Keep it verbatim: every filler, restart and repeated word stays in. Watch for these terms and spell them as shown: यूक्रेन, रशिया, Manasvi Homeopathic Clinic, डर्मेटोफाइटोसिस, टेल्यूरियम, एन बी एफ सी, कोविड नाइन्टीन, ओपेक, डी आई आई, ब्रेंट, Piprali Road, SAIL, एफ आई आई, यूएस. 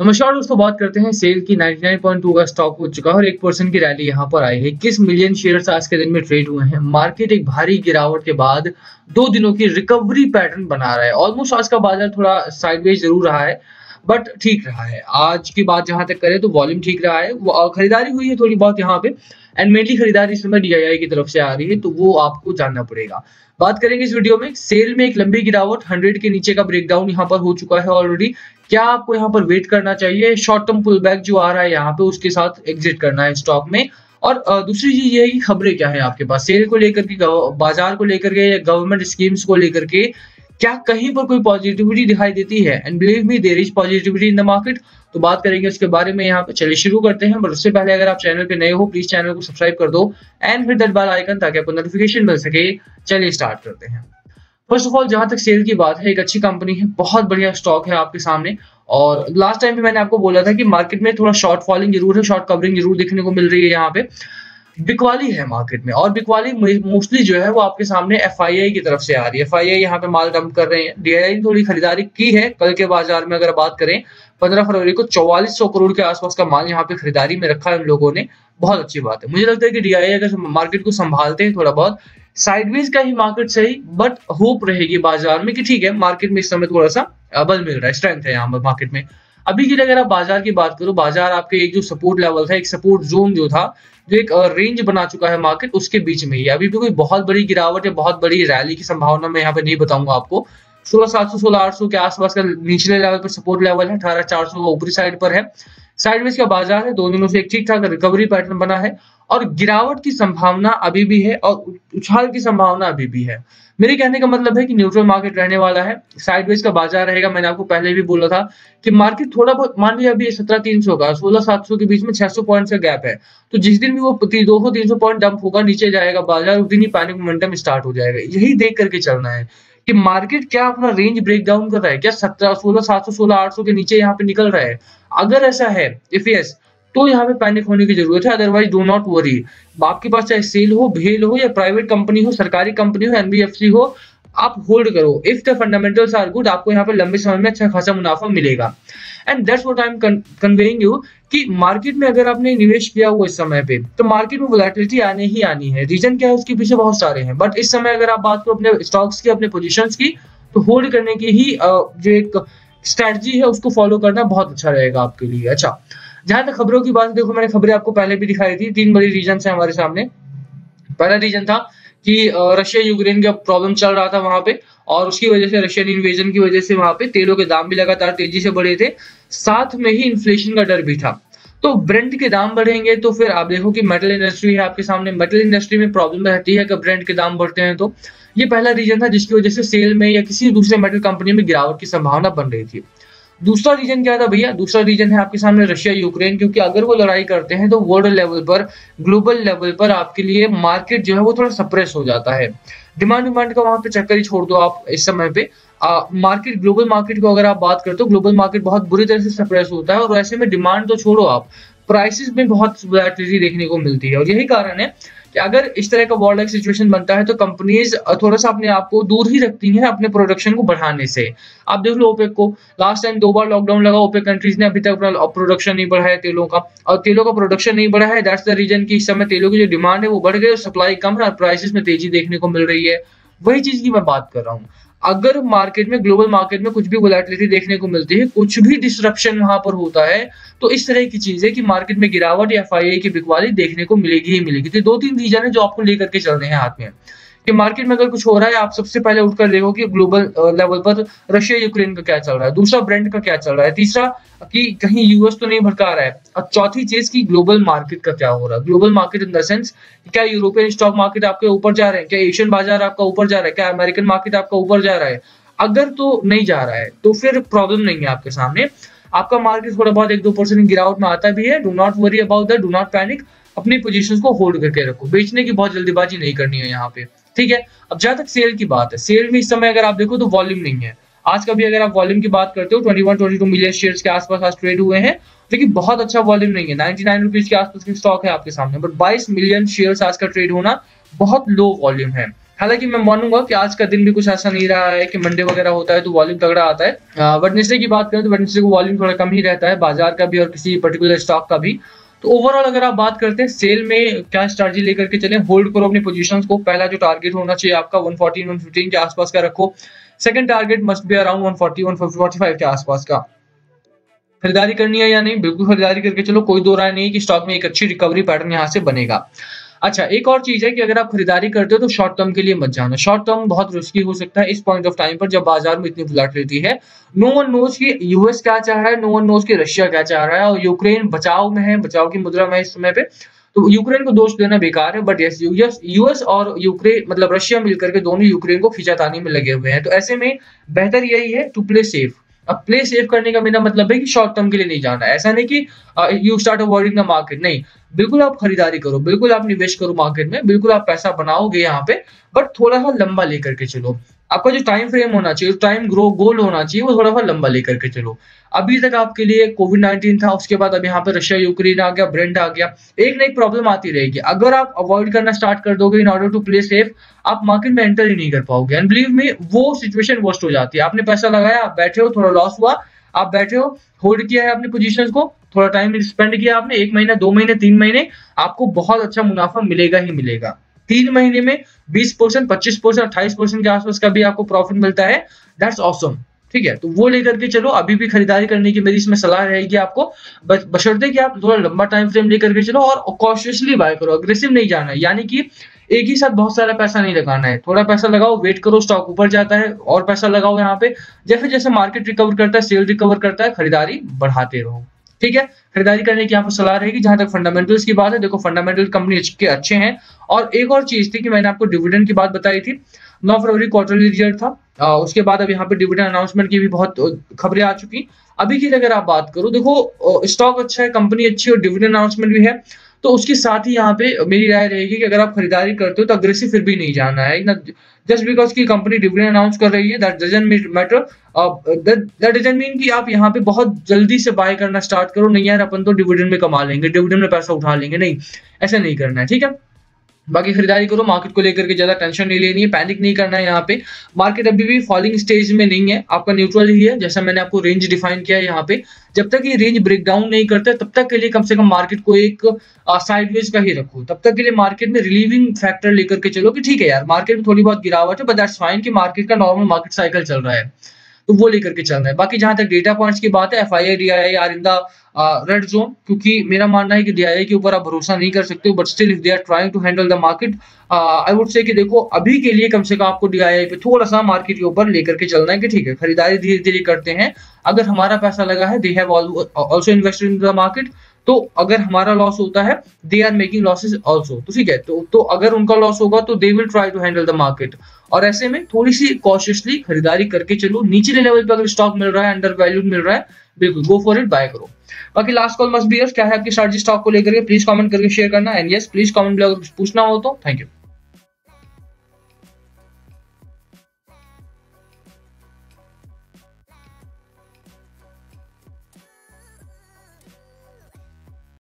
नमस्कार दोस्तों, बात करते हैं सेल की। निन्यानवे पॉइंट दो का स्टॉक हो चुका है और एक परसेंट की रैली यहां पर आई है। इक्कीस मिलियन शेयर्स आज के दिन में ट्रेड हुए हैं। मार्केट एक भारी गिरावट के बाद दो दिनों की रिकवरी पैटर्न बना रहा है। ऑलमोस्ट आज का बाजार थोड़ा साइडवेज जरूर रहा है बट ठीक रहा है। आज की बात जहां तक करें तो वॉल्यूम ठीक रहा है, वो खरीदारी हुई है थोड़ी बहुत यहाँ पे, एंड मेनली खरीदारी इस समय डी आई आई की तरफ से आ रही है, तो वो आपको जानना पड़ेगा। बात करेंगे इस वीडियो में सेल में एक लंबी गिरावट, हंड्रेड के नीचे का ब्रेकडाउन यहाँ पर हो चुका है ऑलरेडी। क्या आपको यहाँ पर वेट करना चाहिए? शॉर्ट टर्म पुल बैक जो आ रहा है यहाँ पे, उसके साथ एग्जिट करना है स्टॉक में। और दूसरी चीज ये है कि खबरें क्या है आपके पास सेल को लेकर के, बाजार को लेकर के, या गवर्नमेंट स्कीम्स को लेकर के। क्या कहीं पर कोई पॉजिटिविटी दिखाई देती है? And believe me, there is positivity in the market. तो बात करेंगे उसके बारे में यहाँ पे। चलिए शुरू करते हैं, बट उससे पहले अगर आप चैनल पे नए हो प्लीज चैनल को सब्सक्राइब कर दो and hit that bell icon ताकि आपको नोटिफिकेशन मिल सके। चलिए स्टार्ट करते हैं। फर्स्ट ऑफ ऑल जहां तक सेल की बात है, एक अच्छी कंपनी है, बहुत बढ़िया स्टॉक है आपके सामने। और लास्ट टाइम भी मैंने आपको बोला था कि मार्केट में थोड़ा शॉर्ट फॉलिंग जरूर है, शॉर्ट कवरिंग जरूर देखने को मिल रही है। यहाँ पे बिकवाली है मार्केट में, और बिकवाली मोस्टली जो है वो आपके सामने एफ आई आई की तरफ से आ रही है। एफ आई आई यहाँ पे माल डंप कर रहे हैं। डी आई आई ने थोड़ी खरीदारी की है कल के बाजार में। अगर बात करें पंद्रह फरवरी को चौवालीस सौ करोड़ के आसपास का माल यहाँ पे खरीदारी में रखा है उन लोगों ने, बहुत अच्छी बात है। मुझे लगता है कि डी आई आई अगर मार्केट को संभालते हैं थोड़ा बहुत, साइडवेज का ही मार्केट सही बट होप रहेगी बाजार में कि ठीक है मार्केट में इस समय थोड़ा सा बल मिल रहा है, स्ट्रेंथ है यहाँ पर मार्केट में अभी के लिए। अगर आप बाजार की बात करो, बाजार आपके एक जो सपोर्ट लेवल था, एक सपोर्ट जोन जो था, जो एक रेंज बना चुका है मार्केट, उसके बीच में ही अभी भी कोई बहुत बड़ी गिरावट या बहुत बड़ी रैली की संभावना मैं यहाँ पे नहीं बताऊंगा आपको। सोलह सात सौ सोलह आठ सौ के आसपास का निचले लेवल पर सपोर्ट लेवल है, अठारह चार सौ का ऊपरी साइड पर है। साइडवेज का बाजार है, दो दिनों से एक ठीक ठाक रिकवरी पैटर्न बना है और गिरावट की संभावना अभी भी है और उछाल की संभावना अभी भी है। मेरे कहने का मतलब है कि न्यूट्रल मार्केट रहने वाला है, साइडवेज का बाजार रहेगा। मैंने आपको पहले भी बोला था कि मार्केट थोड़ा बहुत, मान लीजिए अभी सत्रह तीन सौ का, सोलह सात सौ के बीच में छह सौ पॉइंट का गैप है, तो जिस दिन भी वो दो सौ तीन सौ पॉइंट डंप होगा, नीचे जाएगा बाजार, उस दिन ही पैनिक मोमेंटम स्टार्ट हो जाएगा। यही देख करके चलना है कि मार्केट क्या अपना रेंज ब्रेकडाउन कर रहा है, क्या सत्रह सोलह सात सौ सोलह आठ सौ के नीचे यहाँ पे निकल रहा है। अगर ऐसा है, इफ यस, तो यहाँ पे पैनिक होने की जरूरत है, अदरवाइज डो नॉट वरी। आपके पास चाहे सेल हो, भेल हो, या प्राइवेट कंपनी हो, सरकारी कंपनी हो, एन बी एफ सी हो, आप होल्ड करो। If the fundamentals are good, आपको यहाँ पे लंबे समय में अच्छा खासा मुनाफा मिलेगा। And that's what I am conveying you कि मार्केट में अगर आपने निवेश किया हुआ इस समय पे, तो मार्केट में वोलेटिलिटी आने ही आनी है। रीजन क्या है उसके पीछे बहुत सारे हैं, बट इस समय अगर आप बात करो अपने स्टॉक्स की, अपने पोजिशन की, तो होल्ड करने की ही जो एक स्ट्रैटेजी है उसको फॉलो करना बहुत अच्छा रहेगा आपके लिए। अच्छा, जहां तक खबरों की बात, देखो मैंने खबरें आपको पहले भी दिखाई थी। तीन बड़ी रीजन है हमारे सामने। पहला रीजन था कि रशिया यूक्रेन का प्रॉब्लम चल रहा था वहां पे, और उसकी वजह से, रशियन इन्वेजन की वजह से वहां पे तेलों के दाम भी लगातार तेजी से बढ़े थे, साथ में ही इन्फ्लेशन का डर भी था। तो ब्रेंट के दाम बढ़ेंगे तो फिर आप देखो कि मेटल इंडस्ट्री है आपके सामने, मेटल इंडस्ट्री में प्रॉब्लम रहती है कि ब्रेंट के दाम बढ़ते हैं। तो ये पहला रीजन था जिसकी वजह से सेल में या किसी दूसरे मेटल कंपनी में गिरावट की संभावना बन रही थी। दूसरा रीजन क्या था भैया? दूसरा रीजन है आपके सामने रशिया यूक्रेन, क्योंकि अगर वो लड़ाई करते हैं तो वर्ल्ड लेवल पर, ग्लोबल लेवल पर आपके लिए मार्केट जो है वो थोड़ा सप्रेस हो जाता है। डिमांड डिमांड का वहां पे चक्कर ही छोड़ दो आप इस समय पे। आ, मार्केट, ग्लोबल मार्केट को अगर आप बात करते हो, ग्लोबल मार्केट बहुत बुरी तरह से सप्रेस होता है, और ऐसे में डिमांड तो छोड़ो आप, प्राइसेस में बहुत वोलेटिलिटी देखने को मिलती है। और यही कारण है कि अगर इस तरह का वर्ल्ड लाइक सिचुएशन बनता है तो कंपनीज थोड़ा सा अपने आप को दूर ही रखती हैं अपने प्रोडक्शन को बढ़ाने से। आप देख लो ओपेक को, लास्ट टाइम दो बार लॉकडाउन लगा, ओपेक कंट्रीज ने अभी तक अपना प्रोडक्शन नहीं बढ़ाया तेलों का, और तेलों का प्रोडक्शन नहीं बढ़ा है। दैट्स द रीजन कि इस समय तेलों की जो डिमांड है वो बढ़ गई, सप्लाई कम है, प्राइसेस में तेजी देखने को मिल रही है। वही चीज की मैं बात कर रहा हूँ, अगर मार्केट में, ग्लोबल मार्केट में कुछ भी वोलेटिलिटी देखने को मिलती है, कुछ भी डिसरप्शन वहां पर होता है, तो इस तरह की चीजें कि मार्केट में गिरावट या एफ आई आई की बिकवाली देखने को मिलेगी ही मिलेगी। तो दो तीन रीजन है जो आपको लेकर के चल रहे हैं हाथ में कि मार्केट में अगर कुछ हो रहा है, आप सबसे पहले उठकर देखो कि ग्लोबल लेवल पर रशिया यूक्रेन का क्या चल रहा है, दूसरा ब्रेंट का क्या चल रहा है, तीसरा कि कहीं यूएस तो नहीं भड़का रहा है, और चौथी चीज की ग्लोबल मार्केट का क्या हो रहा है। Global market in the sense, क्या यूरोपियन स्टॉक मार्केट आपके ऊपर जा रहे हैं, क्या एशियन बाजार आपका ऊपर जा रहा है, क्या अमेरिकन मार्केट आपका ऊपर जा रहा है? अगर तो नहीं जा रहा है तो फिर प्रॉब्लम नहीं है आपके सामने। आपका मार्केट थोड़ा बहुत एक दो परसेंट गिरावट में आता भी है, do not worry about that, do not panic, अपनी पोजीशंस को होल्ड करके रखो, बेचने की बहुत जल्दीबाजी नहीं करनी है यहाँ पे, ठीक है। अब जहां तक सेल की बात है, सेल में इस समय अगर आप देखो तो वॉल्यूम नहीं है। आज का भी अगर आप वॉल्यूम की बात करते हो, इक्कीस बाईस मिलियन शेयर्स के आसपास आज ट्रेड हुए हैं, लेकिन बहुत अच्छा वॉल्यूम नहीं है। निन्यानवे रुपीज के आसपास की स्टॉक है आपके सामने, बट बाईस मिलियन शेयर्स आज का ट्रेड होना बहुत लो वॉल्यूम है। हालांकि मैं मानूंगा कि आज का दिन भी कुछ ऐसा नहीं रहा है कि मंडे वगैरह होता है तो वॉल्यूम तगड़ा आता है। वेडनेसडे की बात करें तो वेडनेसडे को वॉल्यूम थोड़ा कम ही रहता है, बाजार का भी और किसी पर्टिकुलर स्टॉक का भी। तो ओवरऑल अगर आप बात करते हैं सेल में क्या स्ट्रैटेजी लेकर के चलें, होल्ड करो अपनी पोजीशंस को। पहला जो टारगेट होना चाहिए आपका एक सौ चौदह एक सौ पंद्रह के आसपास का रखो। Second target must be around एक सौ चालीस एक सौ पैंतालीस के आसपास का। खरीदारी करनी है या नहीं, बिल्कुल खरीदारी करके चलो, कोई दो राय नहीं कि स्टॉक में एक अच्छी रिकवरी पैटर्न यहाँ से बनेगा। अच्छा, एक और चीज है कि अगर आप खरीदारी करते हो तो शॉर्ट टर्म के लिए मत जाना। शॉर्ट टर्म बहुत रिस्की हो सकता है इस पॉइंट ऑफ टाइम पर जब बाजार में इतनी वोलेटिलिटी है। नो वन नोज कि यूएस क्या चाह रहा है, नो वन नोज कि रशिया क्या चाह रहा है, और यूक्रेन बचाव में है, बचाव की मुद्रा में है इस समय पे। तो यूक्रेन को दोष देना बेकार है, बट यस यूएस यूएस और यूक्रेन मतलब रशिया मिलकर के दोनों यूक्रेन को खिंचाताने में लगे हुए हैं। तो ऐसे में बेहतर यही है टू प्ले सेफ। अब प्ले सेफ करने का मेरा मतलब है कि शॉर्ट टर्म के लिए नहीं जाना है। ऐसा नहीं कि you start avoiding the market, नहीं, बिल्कुल आप खरीदारी करो, बिल्कुल आप निवेश करो मार्केट में, बिल्कुल आप पैसा बनाओगे यहाँ पे, बट थोड़ा सा लंबा लेकर के चलो। आपका जो टाइम फ्रेम होना चाहिए, टाइम ग्रो गोल होना चाहिए, वो थोड़ा सा लंबा लेकर के चलो। अभी तक आपके लिए कोविड नाइन्टीन था, उसके बाद अब यहाँ पे रशिया यूक्रेन आ गया, ब्रेंट आ गया, एक ना एक प्रॉब्लम आती रहेगी। अगर आप अवॉइड करना स्टार्ट कर दोगे in order to play safe, आप मार्केट में एंटर ही नहीं कर पाओगे। एंड बिलीव मी, वो सिचुएशन वर्स्ट हो जाती है। आपने पैसा लगाया, आप बैठे हो, थोड़ा लॉस हुआ, आप बैठे हो, होल्ड किया है अपने पोजीशंस को, थोड़ा टाइम स्पेंड किया आपने, एक महीना दो महीने तीन महीने, आपको बहुत अच्छा मुनाफा मिलेगा ही मिलेगा। तीन महीने में बीस परसेंट, पच्चीस परसेंट, अट्ठाईस परसेंट के आसपास का भी आपको प्रॉफिट मिलता है। दैट्स ऑसम, ठीक है। तो वो लेकर के चलो। अभी भी खरीदारी करने की मेरी इसमें सलाह रहेगी आपको, बशर्ते कि आप थोड़ा लंबा टाइम फ्रेम लेकर के चलो और कॉशियसली बाय करो, अग्रेसिव नहीं जाना है। यानी कि एक ही साथ बहुत सारा पैसा नहीं लगाना है, थोड़ा पैसा लगाओ, वेट करो, स्टॉक ऊपर जाता है और पैसा लगाओ यहाँ पे। जैसे जैसे मार्केट रिकवर करता है, सेल रिकवर करता है, खरीदारी बढ़ाते रहो, ठीक है। खरीदारी करने की यहाँ पर सलाह रहेगी। जहां तक फंडामेंटल्स की बात है, देखो फंडामेंटल कंपनी के अच्छे हैं। और एक और चीज थी कि मैंने आपको डिविडेंड की बात बताई थी, नौ फरवरी क्वार्टरली रिजल्ट था, आ, उसके बाद अब यहाँ पे डिविडेंड अनाउंसमेंट की भी बहुत खबरें आ चुकी। अभी की अगर आप बात करो, देखो स्टॉक अच्छा है, कंपनी अच्छी है और डिविडेंड अनाउंसमेंट भी है, तो उसके साथ ही यहाँ पे मेरी राय रहेगी कि अगर आप खरीदारी करते हो तो अग्रेसिव फिर भी नहीं जाना है ना। जस्ट बिकॉज की कंपनी डिविडेंड अनाउंस कर रही है, that doesn't matter, that doesn't mean कि आप यहाँ पे बहुत जल्दी से बाय करना स्टार्ट करो। नहीं यार, अपन तो डिविडेंड में कमा लेंगे, डिविडेंड में पैसा उठा लेंगे, नहीं, ऐसा नहीं करना है, ठीक है। बाकी खरीदारी करो, मार्केट को लेकर के ज्यादा टेंशन नहीं लेनी है, पैनिक नहीं करना है। यहाँ पे मार्केट अभी भी फॉलिंग स्टेज में नहीं है, आपका न्यूट्रल ही है, जैसा मैंने आपको रेंज डिफाइन किया है। यहाँ पे जब तक ये रेंज ब्रेकडाउन नहीं करता, तब तक के लिए कम से कम मार्केट को एक साइडवेज का ही रखो, तब तक के लिए मार्केट में रिलीविंग फैक्टर लेकर के चलो कि ठीक है यार, मार्केट में थोड़ी बहुत गिरावट है, बट दैट्स फाइन कि मार्केट का नॉर्मल मार्केट साइकिल चल रहा है, तो वो लेकर के चल रहा है। बाकी जहां तक डेटा पॉइंट्स की बात है, एफ आई आई D I are in the red zone, क्योंकि मेरा मानना है कि डी आई आई के ऊपर आप भरोसा नहीं कर सकते हो, but still if they are trying to handle the market, I would say कि देखो अभी के लिए कम से कम आपको डी आई आई पे थोड़ा सा मार्केट के ऊपर लेकर के चलना है कि ठीक है, खरीदारी धीरे धीरे करते हैं। अगर हमारा पैसा लगा है, they have also invested in the market, तो अगर हमारा लॉस होता है, they are making losses also, तो ठीक है, तो, तो अगर उनका लॉस होगा तो they will try to handle the market. और ऐसे में थोड़ी सी कॉशियसली खरीदारी करके चलो। नीचे लेवल पे अगर स्टॉक मिल रहा है, अंडर वैल्यूड मिल रहा है, बिल्कुल गो फॉर इट, बाय करो। बाकी लास्ट कॉल मस्ट बी, क्या है आपकी स्ट्रेटजी स्टॉक को लेकर के, प्लीज कमेंट करके शेयर करना। एंड यस, प्लीज कमेंट में अगर पूछना हो तो। Thank you.